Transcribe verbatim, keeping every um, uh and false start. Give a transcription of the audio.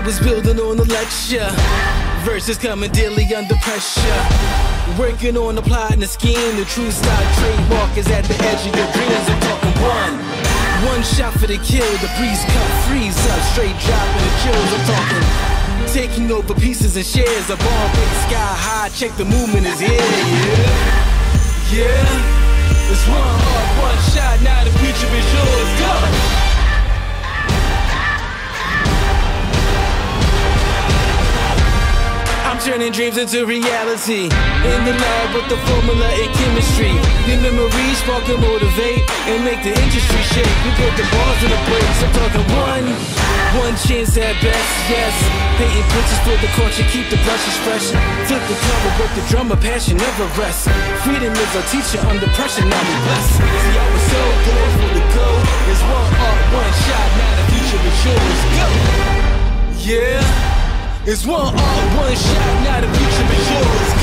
I was building on a lecture, verses coming daily under pressure. Working on a plot and a scheme, the true star trademark is at the edge of your dreams. I'm talking one, one shot for the kill, the breeze cut, freeze up, straight dropping the chills. I'm talking taking over pieces and shares of all big sky high. Check the movement is here, yeah, yeah. It's one heart, one shot, now the future is yours. Go. Turning dreams into reality. In the lab with the formula and chemistry. Your memories spark and motivate and make the industry shake. We put the balls in the brakes. I'm talking one, one chance at best, yes. Painting pictures for the culture, keep the brushes fresh. Flip the cover, work the drummer, passion never rests. Freedom is our teacher under pressure, now we blessed. See, I was so bored for the go. It's one art, one shot, now the future is yours. Go! Yeah! It's one art, one shot, now the future is yours.